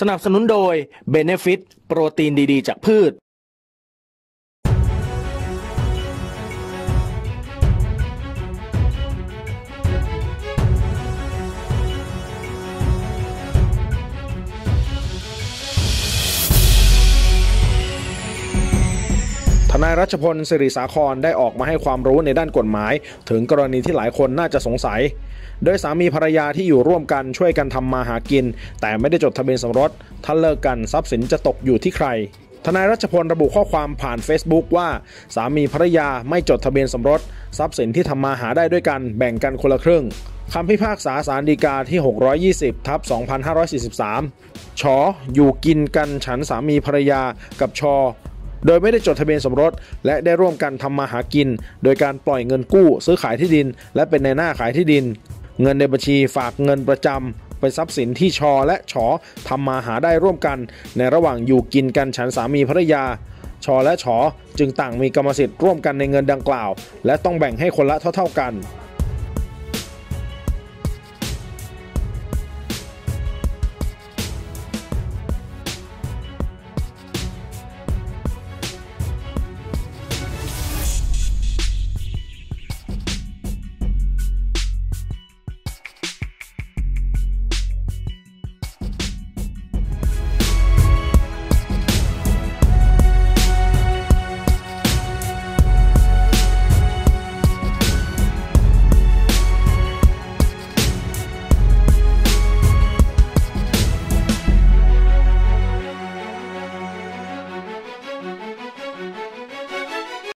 สนับสนุนโดย Benefit โปรตีนดีๆจากพืชทนายรัชพลศิริสาครได้ออกมาให้ความรู้ในด้านกฎหมายถึงกรณีที่หลายคนน่าจะสงสัยโดยสามีภรรยาที่อยู่ร่วมกันช่วยกันทำมาหากินแต่ไม่ได้จดทะเบียนสมรสถ้าเลิกกันทรัพย์สินจะตกอยู่ที่ใครทนายรัชพลระบุข้อความผ่าน Facebook ว่าสามีภรรยาไม่จดทะเบียนสมรสทรัพย์สินที่ทำมาหาได้ด้วยกันแบ่งกันคนละครึ่งคำพิพากษาศาลฎีกาที่ 620/2543 ช.อยู่กินกันฉันสามีภรรยากับช.โดยไม่ได้จดทะเบียนสมรสและได้ร่วมกันทำมาหากินโดยการปล่อยเงินกู้ซื้อขายที่ดินและเป็นนายหน้าขายที่ดินเงินในบัญชีฝากเงินประจำเป็นทรัพย์สินที่ชอและฉอทำมาหาได้ร่วมกันในระหว่างอยู่กินกันฉันสามีภรรยาชอและฉอจึงต่างมีกรรมสิทธิ์ร่วมกันในเงินดังกล่าวและต้องแบ่งให้คนละเท่าๆกัน